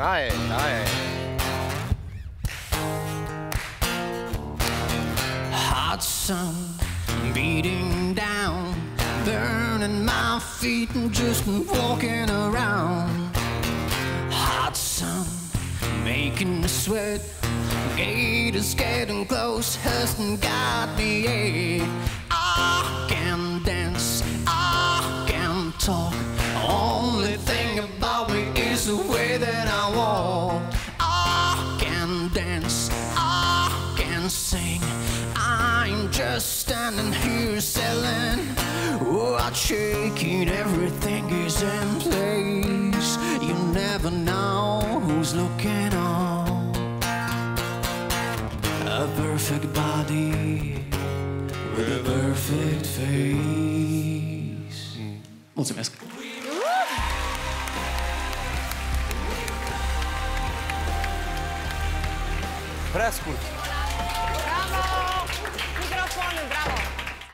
Aye, aye. Hot sun beating down, burning my feet and just walking around. Hot sun making me sweat, gate is getting close, husband and got me eight. I can dance, I can talk, only thing about me is the way that I walk. I can dance, I can sing, I'm just standing here selling. Oh, I'm shaking, everything is in place, you never know who's looking on. A perfect body with a perfect face. Mulțumesc! Prea scurt!